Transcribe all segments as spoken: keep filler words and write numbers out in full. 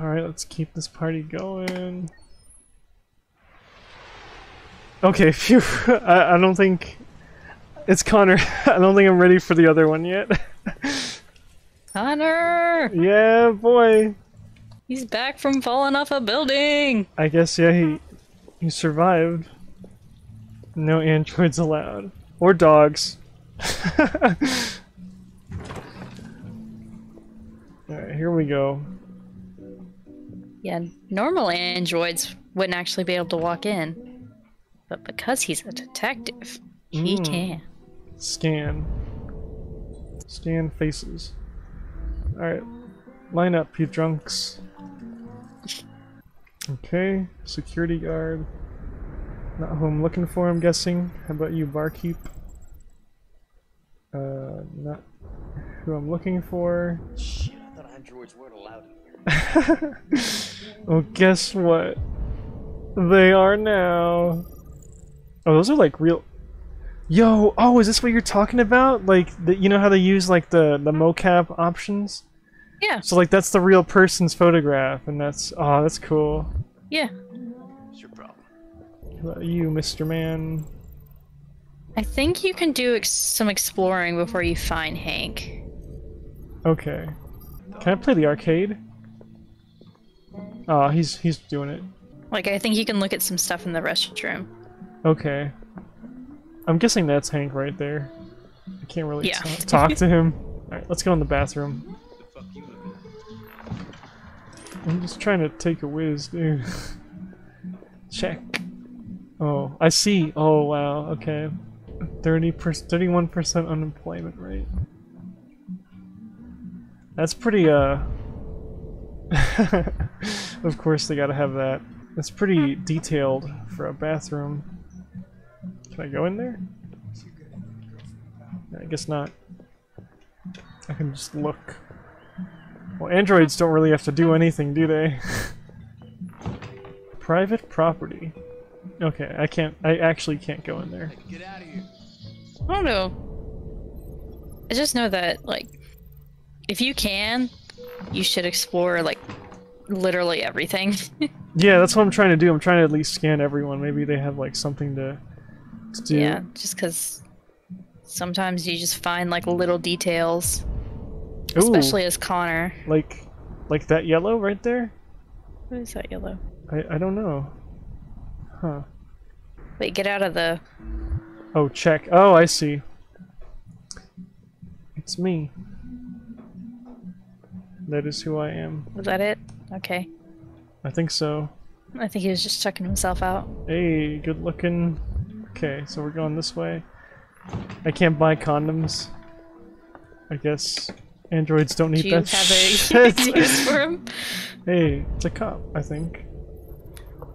Alright, let's keep this party going. Okay, phew. I, I don't think... It's Connor. I don't think I'm ready for the other one yet. Connor! Yeah, boy! He's back from falling off a building! I guess, yeah, he, he survived. No androids allowed. Or dogs. Alright, here we go. Yeah, normal androids wouldn't actually be able to walk in. But because he's a detective, he mm. can. Scan. Scan faces. Alright. Line up, you drunks. Okay, security guard. Not who I'm looking for, I'm guessing. How about you, barkeep? Uh, not who I'm looking for. Shit, I thought androids weren't allowed in here. Well, guess what? They are now. Oh, those are like real. Yo, oh, is this what you're talking about? Like, the, you know how they use like the the mocap options? Yeah. So like that's the real person's photograph, and that's oh, that's cool. Yeah. What's your problem? How about you, Mister Man? I think you can do ex some exploring before you find Hank. Okay. Can I play the arcade? Oh, he's he's doing it. Like, I think you can look at some stuff in the restroom. Okay. I'm guessing that's Hank right there. I can't really yeah. talk to him. Alright, let's go in the bathroom. I'm just trying to take a whiz, dude. Check. Oh, I see. Oh, wow. Okay. thirty-one percent unemployment rate. That's pretty, uh... of course they gotta have that. That's pretty detailed for a bathroom. Can I go in there? I guess not. I can just look. Well, androids don't really have to do anything, do they? Private property. Okay, I can't. I actually can't go in there. Get out of here. I don't know. I just know that, like, if you can, you should explore, like, literally everything. Yeah, that's what I'm trying to do. I'm trying to at least scan everyone. Maybe they have, like, something to. Do. Yeah, just because sometimes you just find like little details. Ooh, especially as Connor. Like, like that yellow right there? What is that yellow? I, I don't know. Huh. Wait, get out of the... Oh, check. Oh, I see. It's me. That is who I am. Was that it? Okay. I think so. I think he was just checking himself out. Hey, good looking... Okay, so we're going this way. I can't buy condoms. I guess androids don't need do that shit. Do you have a use for them? Hey, it's a cop, I think.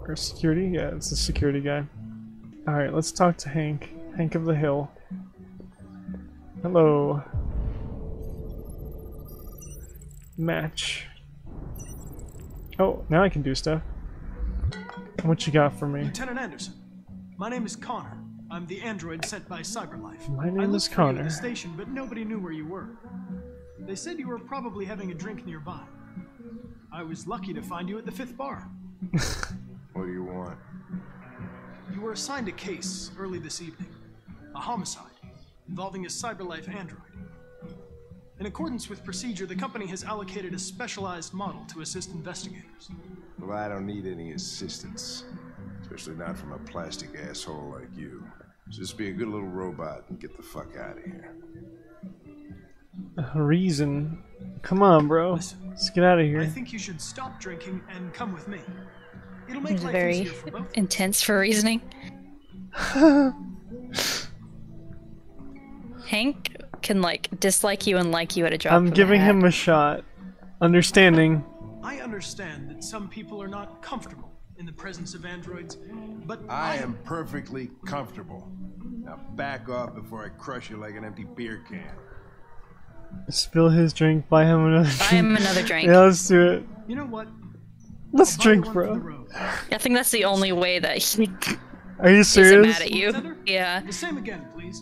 Or security? Yeah, it's the security guy. Alright, let's talk to Hank. Hank of the Hill. Hello. Match. Oh, now I can do stuff. What you got for me? Lieutenant Anderson. My name is Connor. I'm the android sent by CyberLife. My name I is Connor. I looked for you at the station, but nobody knew where you were. They said you were probably having a drink nearby. I was lucky to find you at the fifth bar. What do you want? You were assigned a case early this evening. A homicide involving a CyberLife android. In accordance with procedure, the company has allocated a specialized model to assist investigators. Well, I don't need any assistance. Especially not from a plastic asshole like you. So just be a good little robot and get the fuck out of here. Reason. Come on, bro. Listen, let's get out of here. I think you should stop drinking and come with me. It'll make life very easier for both. Intense for reasoning. Hank can, like, dislike you and like you at a job. I'm giving him a shot. Understanding. I understand that some people are not comfortable in the presence of androids, but I, I am perfectly comfortable. Now back off before I crush you like an empty beer can. Spill his drink, buy him another drink. Buy him another drink. Yeah, let's do it. You know what? Let's I'll drink, bro. I think that's the only way that he Are you serious? He's mad at you. Yeah. The same again, please.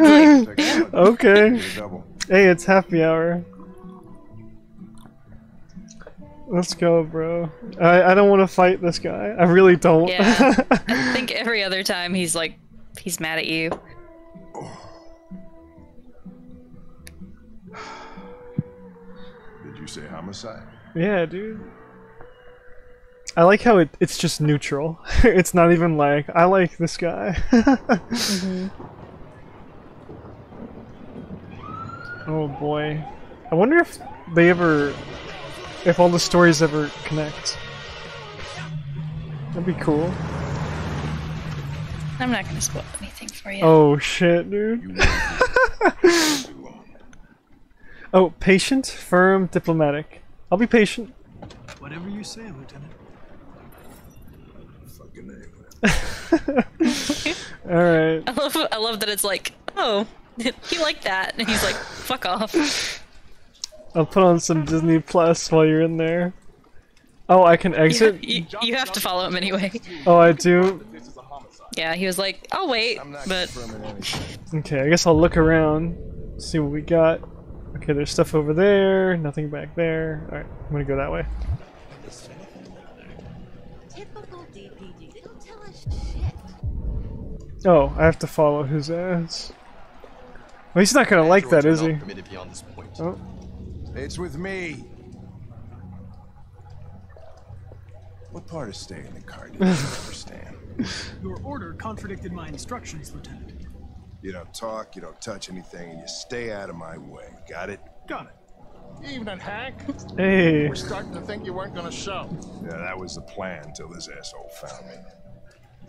Like, okay. Hey, it's happy hour. Let's go, bro. I, I don't want to fight this guy. I really don't. Yeah. I think every other time he's like, he's mad at you. Did you say homicide? Yeah, dude. I like how it, it's just neutral. It's not even like, I like this guy. Mm-hmm. Oh boy. I wonder if they ever... if all the stories ever connect. That'd be cool. I'm not gonna spoil anything for you. Oh shit, dude. Oh, patient, firm, diplomatic. I'll be patient. Whatever you say, Lieutenant. Fucking name. Alright. I love, I love that it's like, oh, he liked that. And he's like, fuck off. I'll put on some Disney Plus while you're in there. Oh, I can exit? You, you, you have to follow him anyway. Oh, I do? Yeah, he was like, I'll wait, but... Okay, I guess I'll look around, see what we got. Okay, there's stuff over there, nothing back there. Alright, I'm gonna go that way. Oh, I have to follow his ass. Well, he's not gonna like that, is he? Oh. It's with me. What part of staying in the car did you understand? Your order contradicted my instructions, Lieutenant. You don't talk, you don't touch anything, and you stay out of my way. Got it? Got it. Evening, Hank. Hey. We're starting to think you weren't gonna show. Yeah, that was the plan till this asshole found me.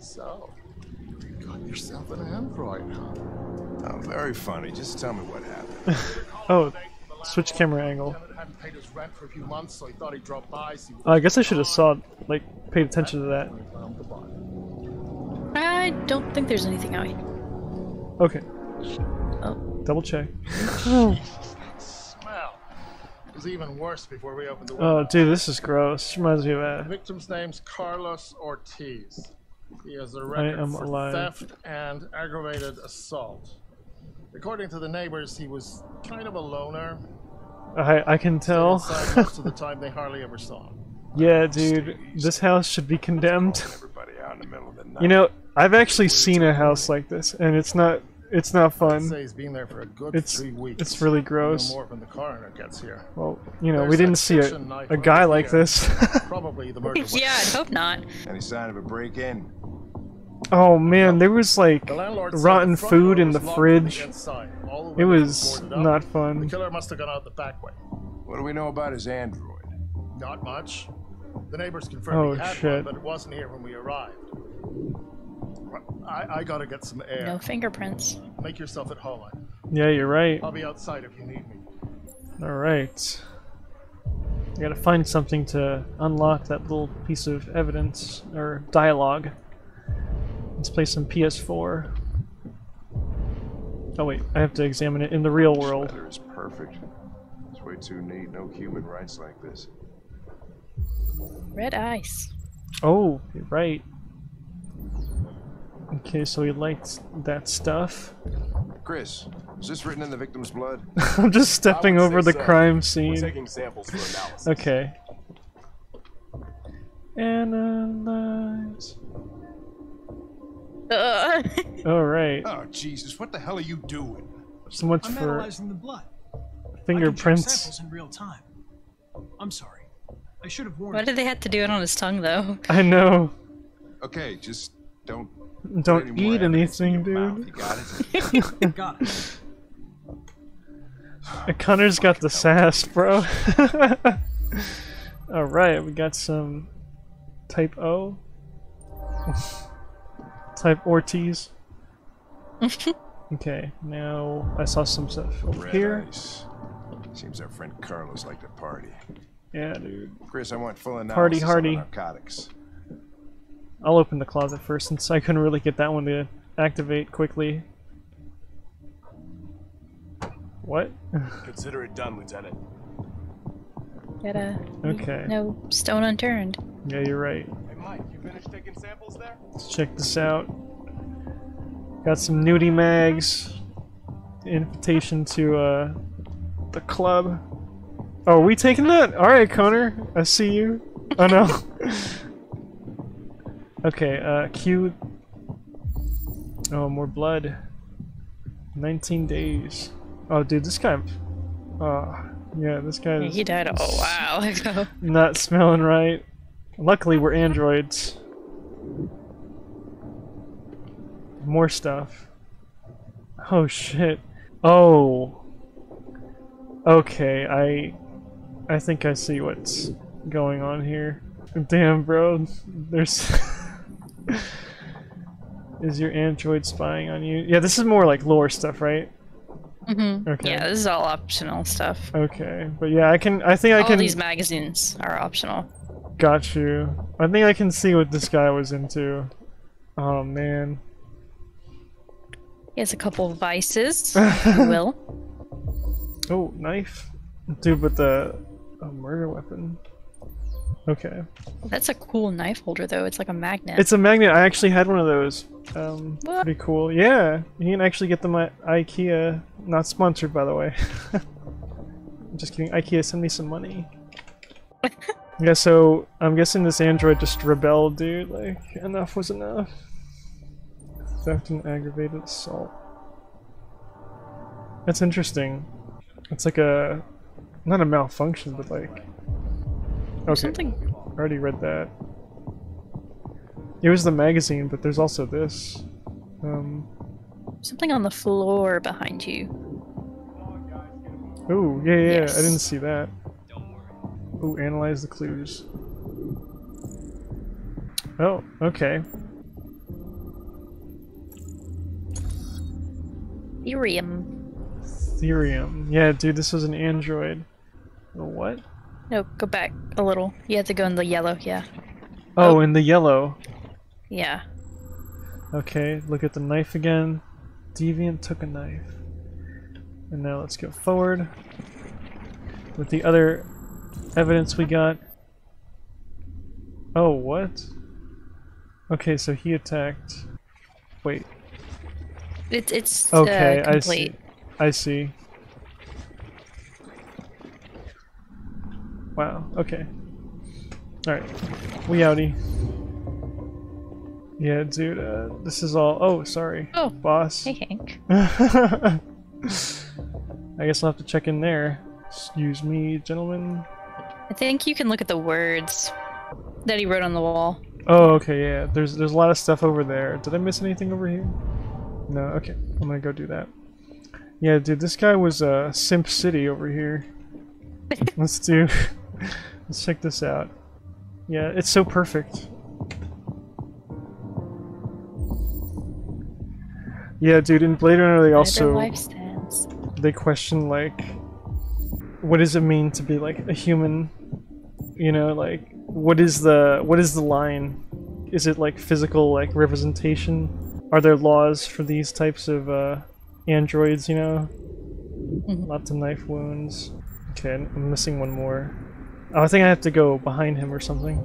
So, you got yourself an android, huh? Oh, very funny. Just tell me what happened. Oh. Switch camera angle. Uh, I guess I should have saw, like, paid attention to that. I don't think there's anything out here. Okay. Oh. Double check. Oh. It was even worse before we opened the window. Oh, dude, this is gross. Reminds me of that. The victim's name's Carlos Ortiz. He has a record for alive. theft and aggravated assault. According to the neighbors, he was kind of a loner. I I can tell. Most of the time, they hardly ever saw him. Yeah, dude, this house should be condemned. Everybody out in the middle of the night. You know, I've actually seen a house like this, and it's not it's not fun. He's been there for a good three weeks. It's really gross. More when the coroner gets here. Well, you know, we didn't see a a guy like this. Probably the murder. Yeah, I hope not. Any sign of a break-in? Oh man, there was like rotten food in the fridge. It was not fun. The killer must have gone out the back way. What do we know about his android? Not much. The neighbors confirmed he had one, but it wasn't here when we arrived. I, I gotta get some air. No fingerprints. Make yourself at home. Yeah, you're right. I'll be outside if you need me. All right. I gotta find something to unlock that little piece of evidence or dialogue. Let's play some P S four. Oh wait, I have to examine it in the real world. This letter is perfect. It's way too neat. No human writes like this. Red ice. Oh, you're right. Okay, so he liked that stuff. Chris, is this written in the victim's blood? I'm just stepping over the so. crime scene. We're taking samples for analysis. Okay. Analyze. Uh. All right. Oh Jesus! What the hell are you doing? So much I'm for analyzing the blood. Fingerprints. I can check samples in real time. I'm sorry. I should have warned. Why did they have to do it on his tongue, though? I know. Okay, just don't. Don't any eat anything, dude. You got it. Got it. Connor's got the sass, bro. All right, we got some type O. Type Ortiz. Okay, now I saw some stuff over Red here. Ice. Seems our friend Carlos liked to party. Yeah, dude. Chris, I want full analysis on narcotics. I'll open the closet first since I couldn't really get that one to activate quickly. What? Consider it done, Lieutenant. Gotta. Okay. No stone unturned. Yeah, you're right. Mike, you finished taking samples there? Let's check this out. Got some nudie mags. Invitation to uh, the club. Oh, are we taking that? Alright, Connor. I see you. Oh no. Okay, uh, Q. Oh, more blood. nineteen days. Oh, dude, this guy. Uh, yeah, this guy. He died a while ago. Not smelling right. Luckily, we're androids. More stuff. Oh, shit. Oh. Okay, I. I think I see what's going on here. Damn, bro. There's. Is your android spying on you? Yeah, this is more like lore stuff, right? Mm-hmm. Okay. Yeah, this is all optional stuff. Okay, but yeah, I can. I think I all can. All these magazines are optional. Got you. I think I can see what this guy was into. Oh man. He has a couple of vices. If you will. Oh, knife, dude, with the a murder weapon. Okay. That's a cool knife holder, though. It's like a magnet. It's a magnet. I actually had one of those. Um, what? Pretty cool. Yeah, you can actually get them at IKEA. Not sponsored, by the way. Just kidding. IKEA, send me some money. Yeah. So I'm guessing this android just rebelled, dude. Like enough was enough. Theft and aggravated assault. That's interesting. It's like a not a malfunction, but like. Okay. Something. I already read that. It was the magazine, but there's also this. Um, Something on the floor behind you. Oh, yeah, yeah, yes. I didn't see that. Ooh, analyze the clues. Oh, okay. Thirium. Thirium. Yeah, dude, this was an android. The what? No, go back a little. You have to go in the yellow, yeah. Oh, oh, in the yellow. Yeah. Okay, look at the knife again. Deviant took a knife. And now let's go forward. With the other evidence we got. Oh, what? Okay, so he attacked. Wait. It, it's okay, uh, complete. I see. I see. Wow, okay. Alright. We outie. Yeah, dude, uh, this is all. Oh, sorry. Oh. Boss. Hey, Hank. I guess I'll have to check in there. Excuse me, gentlemen. I think you can look at the words that he wrote on the wall. Oh, okay, yeah. There's, there's a lot of stuff over there. Did I miss anything over here? No, okay. I'm gonna go do that. Yeah, dude, this guy was uh, Simp City over here. Let's do. Let's check this out. Yeah, it's so perfect. Yeah, dude, in Blade Runner they also they question like, what does it mean to be like a human? You know, like what is the what is the line? Is it like physical like representation? Are there laws for these types of uh, androids? You know, mm-hmm. Lots of knife wounds. Okay, I'm missing one more. Oh, I think I have to go behind him or something.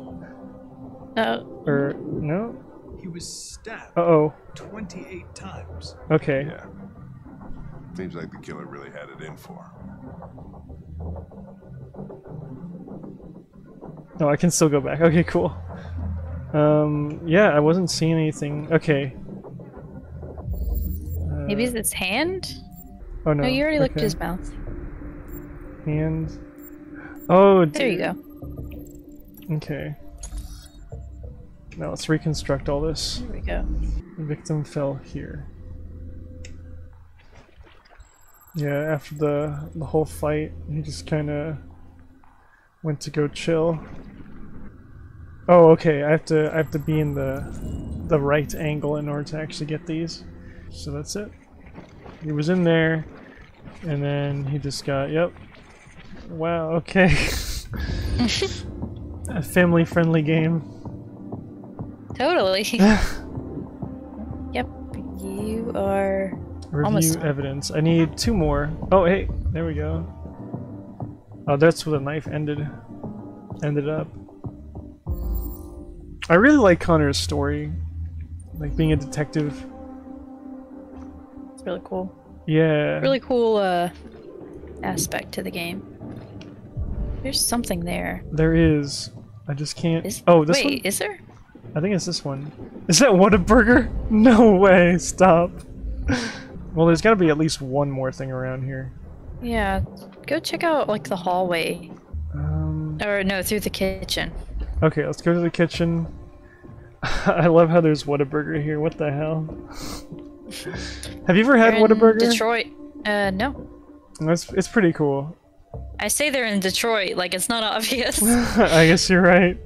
Uh, or no? He was stabbed. Uh oh. Twenty-eight times. Okay. Yeah. Seems like the killer really had it in for him. No, I can still go back. Okay, cool. Um, yeah, I wasn't seeing anything. Okay. Uh, Maybe it's his hand. Oh no. No, you already looked at his mouth. Hand. Oh, there you go. Okay. Now let's reconstruct all this. There we go. The victim fell here. Yeah, after the the whole fight, he just kind of went to go chill. Oh, okay. I have to I have to be in the the right angle in order to actually get these. So that's it. He was in there, and then he just got yep. Wow, okay. A family-friendly game. Totally. Yep, you are Review almost evidence. I need two more. Oh, hey, there we go. Oh, that's where the knife ended. Ended up. I really like Connor's story. Like, being a detective. It's really cool. Yeah. Really cool uh, aspect to the game. There's something there. There is. I just can't. Is... Oh, this Wait, one? Wait, is there? I think it's this one. Is that Whataburger? No way! Stop. Well, there's got to be at least one more thing around here. Yeah, go check out like the hallway. Um. Or no, through the kitchen. Okay, let's go to the kitchen. I love how there's Whataburger here. What the hell? Have you ever had We're Whataburger? In Detroit. Uh, no. It's it's pretty cool. I say they're in Detroit, like it's not obvious. I guess you're right.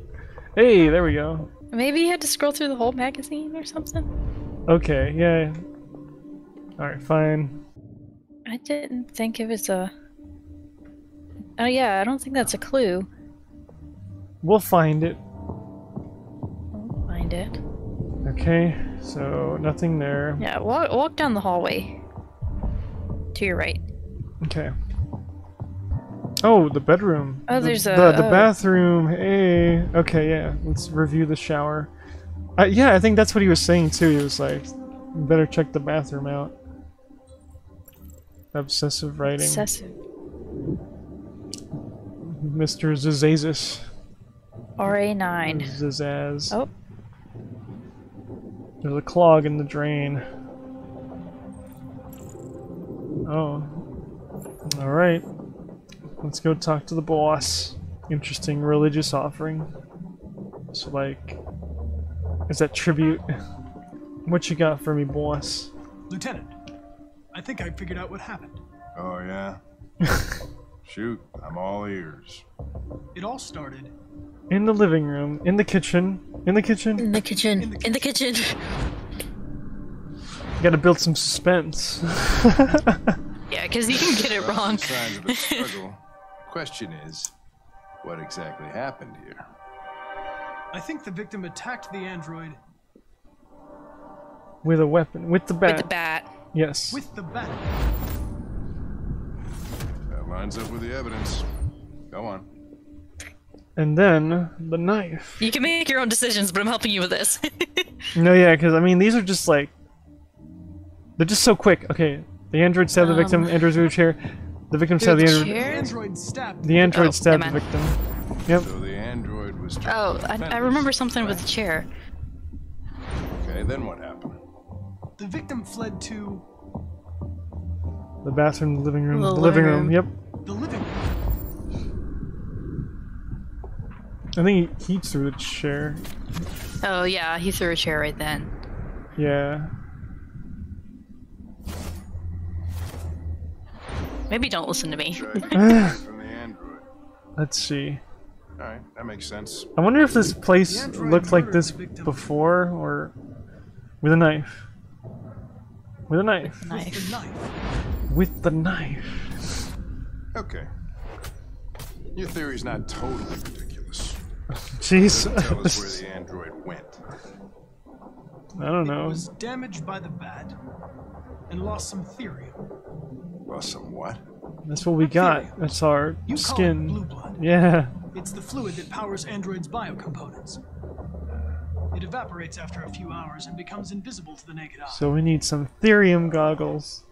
Hey, there we go. Maybe you had to scroll through the whole magazine or something. Okay, yeah. Alright, fine. I didn't think it was a... Oh yeah, I don't think that's a clue. We'll find it. We'll find it. Okay, so nothing there. Yeah, walk, walk down the hallway. To your right. Okay. Oh, the bedroom. Oh, there's the, a... The, the oh. bathroom, hey. Okay, yeah, let's review the shower. Uh, yeah, I think that's what he was saying too. He was like, better check the bathroom out. Obsessive writing. Obsessive. Mister Zazazis. R A nine. Zazaz. Oh. There's a clog in the drain. Oh. Alright. Let's go talk to the boss. Interesting religious offering. So, like, is that tribute? What you got for me, boss? Lieutenant, I think I figured out what happened. Oh, yeah? Shoot, I'm all ears. It all started... In the living room. In the kitchen. In the kitchen. In the kitchen. In the, in the kitchen. You gotta build some suspense. Yeah, because you can get it well, wrong. Signs of a struggle. Question is, what exactly happened here? I think the victim attacked the android... With a weapon. With the bat. With the bat. Yes. With the bat. That lines up with the evidence. Go on. And then, the knife. You can make your own decisions, but I'm helping you with this. No, yeah, because, I mean, these are just like... They're just so quick. Okay, the android stabbed um, the victim, android through a chair. The victim stabbed the android... android stabbed. The android oh, stabbed the victim. Yep. So the android was... Oh, I, I remember something with the chair. Okay, then what happened? The victim fled to... The bathroom, the living room, the, the living room, room, yep. The living room. I think he, he threw a chair. Oh yeah, he threw a chair right then. Yeah. Maybe don't listen to me. From the android. Let's see. Alright, that makes sense. I wonder if this place looked like this before, or... With a knife. With a knife. With the knife. With the knife. With the knife. Okay. Your theory's not totally ridiculous. Jeez. Tell us where the android went. I don't know. It was damaged by the bat and lost some Thirium. Lost some what? That's what we Not got. Thirium. That's our you skin. Call it blue blood. Yeah. It's the fluid that powers androids' biocomponents. It evaporates after a few hours and becomes invisible to the naked eye. So we need some Thirium goggles.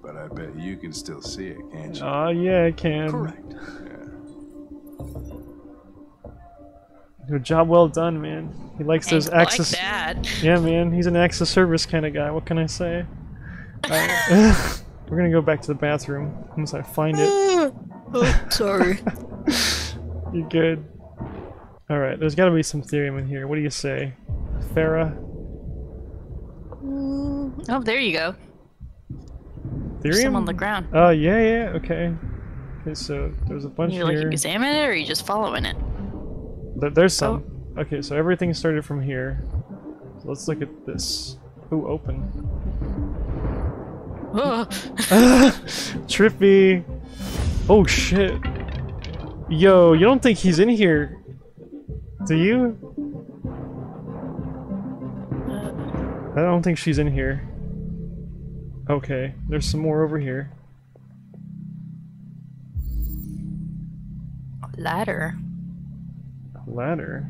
But I bet you can still see it, can't you? Oh, uh, yeah, I can. Correct. Your job well done, man. He likes those access. Like that. Yeah, man. He's an access service kind of guy. What can I say? Uh, we're gonna go back to the bathroom once I find it. Oh, sorry. You're good. All right. There's got to be some Thirium in here. What do you say, Farah? Mm, oh, there you go. Thirium There's some on the ground. Oh uh, yeah, yeah. Okay. Okay. So there's a bunch You're, here. You're like examining it, or are you just following it? There's some. Oh. Okay, so everything started from here. So let's look at this. Ooh, open. Oh. Trippy. Oh shit. Yo, you don't think he's in here, do you? I don't think she's in here. Okay, there's some more over here. Ladder. Ladder.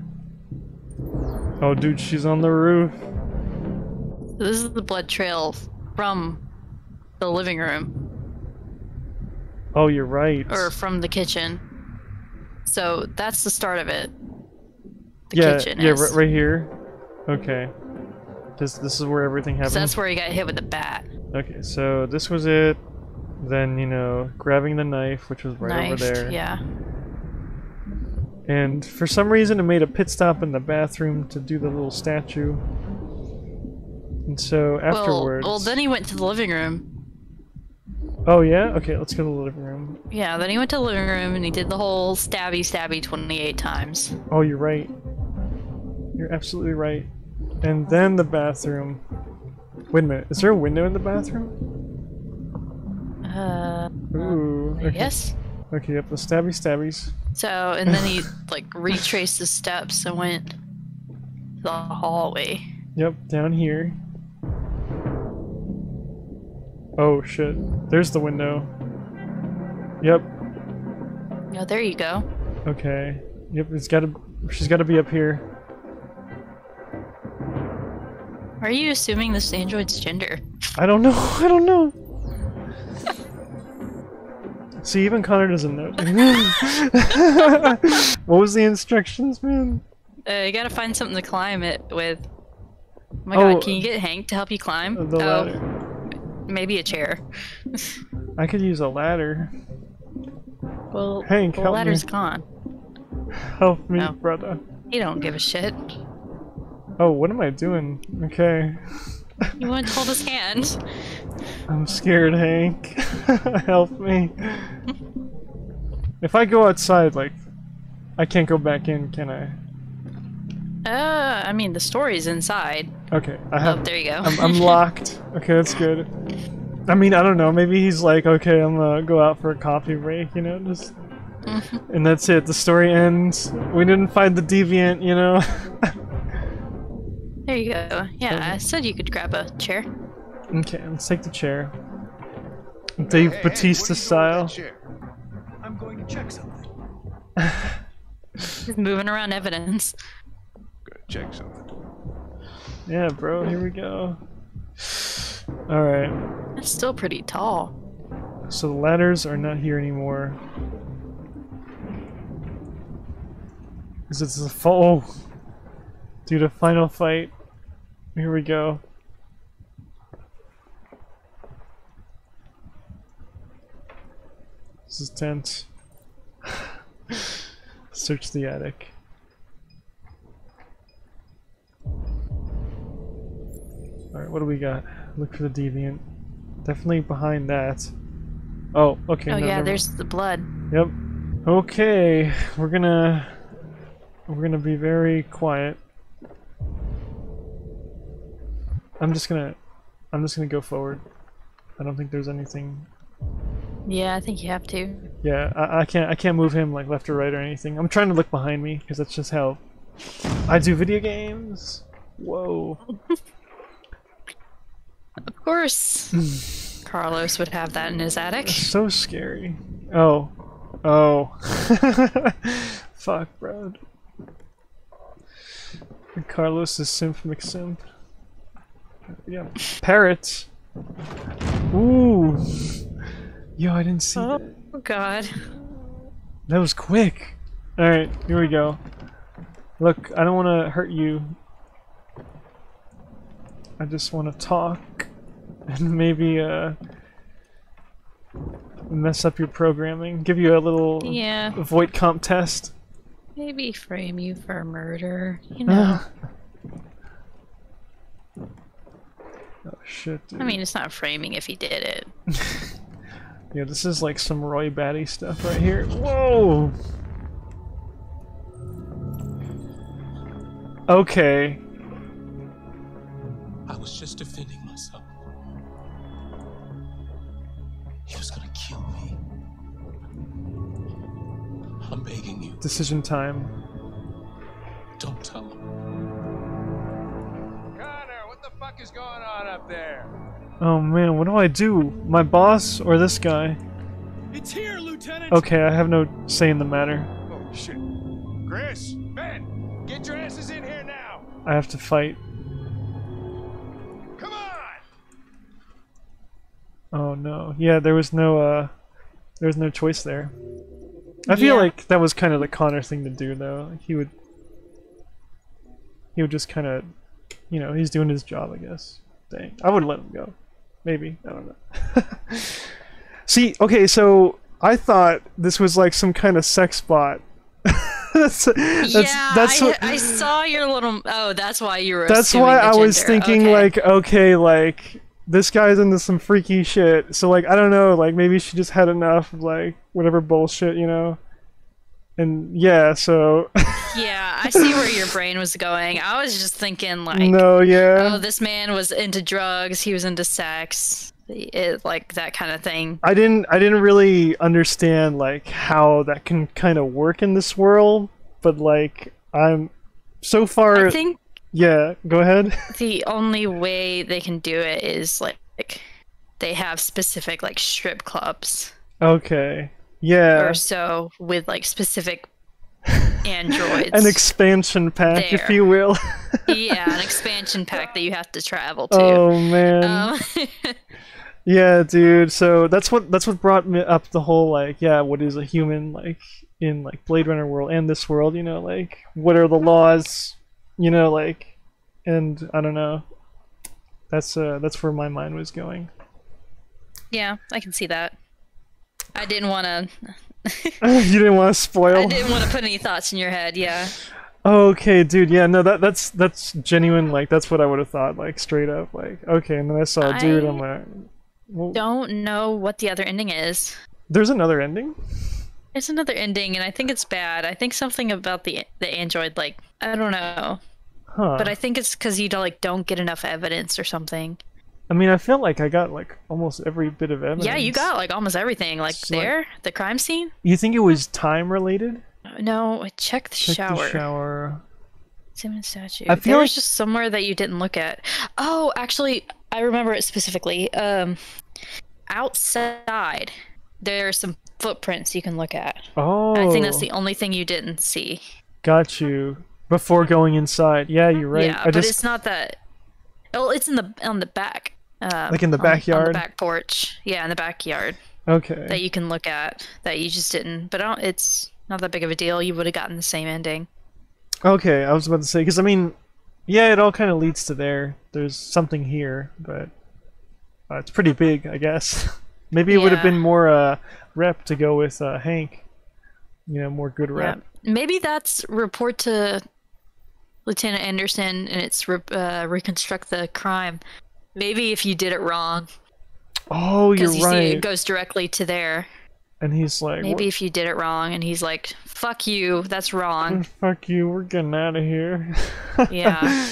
Oh, dude, she's on the roof. So this is the blood trail from the living room. Oh, you're right. Or from the kitchen. So that's the start of it. The yeah, kitchen yeah, is. Right here. Okay. This this is where everything happened. So that's where he got hit with the bat. Okay, so this was it. Then, you know, grabbing the knife, which was right Knifed, over there. Yeah. And for some reason, it made a pit stop in the bathroom to do the little statue. And so afterwards. Well, well then he went to the living room. Oh yeah? Okay, let's go to the living room. Yeah, then he went to the living room and he did the whole stabby stabby twenty-eight times. Oh, you're right. You're absolutely right. And then the bathroom. Wait a minute, is there a window in the bathroom? Uh. Ooh. Okay. Yes. Okay, yep, the stabby stabbies. So, and then he, like, retraced the steps and went to the hallway. Yep, down here. Oh shit, there's the window. Yep. No, there you go. Okay. Yep, it's gotta, she's gotta be up here. Are you assuming this android's gender? I don't know, I don't know. See, even Connor doesn't know. What was the instructions, man? Uh, you gotta find something to climb it with. Oh my oh, god, can you get Hank to help you climb? The oh. ladder. Maybe a chair. I could use a ladder. Well, Hank, the help ladder's me. gone. Help me, no. brother. You don't give a shit. Oh, what am I doing? Okay. You want to hold his hand? I'm scared, Hank. Help me. If I go outside, like, I can't go back in, can I? Uh, I mean, the story's inside. Okay, I have. Oh, there you go. I'm, I'm locked. Okay, that's good. I mean, I don't know. Maybe he's like, okay, I'm gonna go out for a coffee break, you know, just. Mm-hmm. And that's it. The story ends. We didn't find the deviant, you know. There you go. Yeah, I said you could grab a chair. Okay, let's take the chair. Dave hey, Bautista hey, style. I'm going to check something. Just moving around evidence. Check something. Yeah, bro, here we go. Alright. That's still pretty tall. So the ladders are not here anymore. Because it's the fall. Oh. Dude, a final fight. Here we go. This is tense. Search the attic. Alright, what do we got? Look for the deviant. Definitely behind that. Oh, okay. Oh no, yeah, there's the blood. Yep. Okay, we're gonna we're gonna be very quiet. I'm just gonna I'm just gonna go forward. I don't think there's anything. Yeah, I think you have to. Yeah, I, I can't I can't move him like left or right or anything. I'm trying to look behind me because that's just how I do video games. Whoa. Of course, Carlos would have that in his attic. That's so scary. Oh, oh, fuck, bro. Carlos is simp McSimp. Yeah, parrot. Ooh, yo, I didn't see. Oh that. God, that was quick. All right, here we go. Look, I don't want to hurt you. I just want to talk and maybe uh, mess up your programming. Give you a little yeah. void comp test. Maybe frame you for murder, you know. Oh shit, dude. I mean, it's not framing if he did it. Yeah, this is like some Roy Batty stuff right here. Whoa! Okay. I was just defending myself. He was gonna kill me. I'm begging you. Decision time. Don't tell him. Connor, what the fuck is going on up there? Oh man, what do I do? My boss or this guy? It's here, Lieutenant! Okay, I have no say in the matter. Oh shit. Chris, Ben, get your asses in here now! I have to fight. Oh no. Yeah, there was no uh there was no choice there. I feel yeah. like that was kind of the Connor thing to do, though. He would, he would just kind of, you know, he's doing his job, I guess. Dang, I would let him go. Maybe, I don't know. See, okay, so I thought this was like some kind of sex bot. that's, that's, yeah, that's I, what, I saw your little. Oh, that's why you were. That's why I was thinking okay. like, okay, like this guy's into some freaky shit. So like, I don't know, like maybe she just had enough of like whatever bullshit, you know. And yeah, so. Yeah, I see where your brain was going. I was just thinking like. No, yeah. Oh, this man was into drugs. He was into sex. It, like that kind of thing. I didn't I didn't really understand like how that can kind of work in this world, but like I'm so far I think yeah, go ahead. The only way they can do it is like, like they have specific like strip clubs. Okay. Yeah. Or so with like specific androids. An expansion pack, there. if you will. Yeah, an expansion pack that you have to travel to. Oh man. Um, yeah, dude. So that's what that's what brought me up the whole like, yeah, what is a human like in like Blade Runner world and this world? You know, like what are the laws? You know, like, and I don't know. That's uh, that's where my mind was going. Yeah, I can see that. I didn't want to. You didn't want to spoil. I didn't want to put any thoughts in your head. Yeah. Okay, dude. Yeah, no, that that's that's genuine. Like, that's what I would have thought. Like, straight up. Like, okay, and then I saw a dude. I I'm like, well, don't know what the other ending is. There's another ending. There's another ending, and I think it's bad. I think something about the the android. Like, I don't know. Huh. But I think it's because you don't like don't get enough evidence or something. I mean, I feel like I got like almost every bit of evidence. Yeah, you got like almost everything. Like so, there, like, the crime scene. You think it was time related? No, check the check shower. The shower. Simon statue. I feel there like... was just somewhere that you didn't look at. Oh, actually, I remember it specifically. Um, outside, there are some footprints you can look at. Oh. I think that's the only thing you didn't see. Got you. Before going inside. Yeah, you're right. Yeah, I but just... it's not that. Oh, it's in the on the back. Um, like in the backyard? On, on the back porch. Yeah, in the backyard. Okay. That you can look at, that you just didn't. But I don't, it's not that big of a deal. You would have gotten the same ending. Okay, I was about to say, because I mean, yeah, it all kind of leads to there. There's something here, but uh, it's pretty big, I guess. Maybe it yeah. would have been more uh, rep to go with uh, Hank. You know, more good rep. Yeah. Maybe that's report to Lieutenant Anderson, and it's re uh, reconstruct the crime. Maybe if you did it wrong. Oh, you're you right. See, it goes directly to there. And he's like... Maybe what? If you did it wrong, and he's like, fuck you, that's wrong. Fuck you, we're getting out of here. Yeah.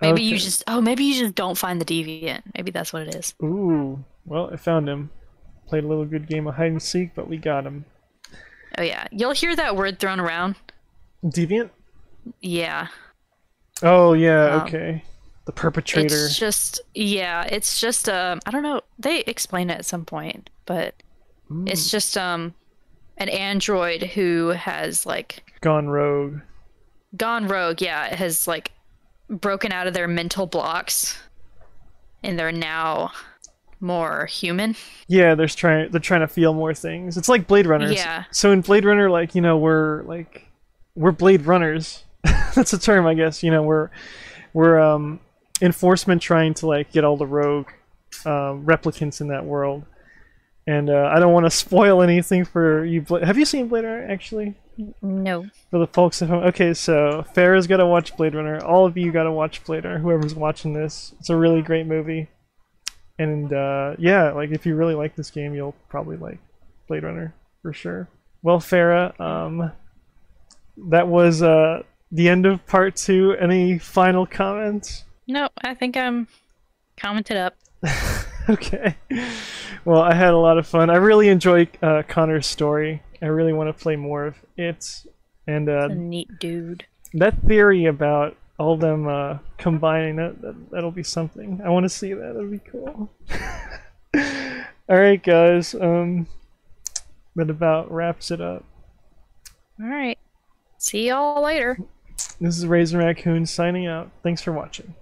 Maybe okay. you just... Oh, maybe you just don't find the deviant. Maybe that's what it is. Ooh. Well, I found him. Played a little good game of hide and seek, but we got him. Oh, yeah. You'll hear that word thrown around. Deviant? Yeah. Oh, yeah, um, okay. The perpetrator. It's just, yeah, it's just, um, I don't know, they explain it at some point, but mm. it's just um, an android who has, like... Gone rogue. Gone rogue, yeah, has, like, broken out of their mental blocks, and they're now more human. Yeah, they're trying, they're trying to feel more things. It's like Blade Runner. Yeah. So in Blade Runner, like, you know, we're, like, we're Blade Runners. That's a term, I guess, you know, we're... We're um, enforcement trying to like get all the rogue uh, replicants in that world, and uh, I don't want to spoil anything for you. Bla Have you seen Blade Runner actually? No. For the folks at home, okay. So Farrah's gotta watch Blade Runner. All of you gotta watch Blade Runner. Whoever's watching this, it's a really great movie. And uh, yeah, like if you really like this game, you'll probably like Blade Runner for sure. Well, Farrah, um, that was uh. the end of part two. Any final comments? No, I think I'm commented up. Okay. Well, I had a lot of fun. I really enjoy uh, Connor's story. I really want to play more of it. And uh, it's a neat dude. That theory about all them uh, combining, that, that, that'll be something. I want to see that. That'll be cool. All right, guys. Um, that about wraps it up. All right. See y'all later. This is RazinRakun signing out. Thanks for watching.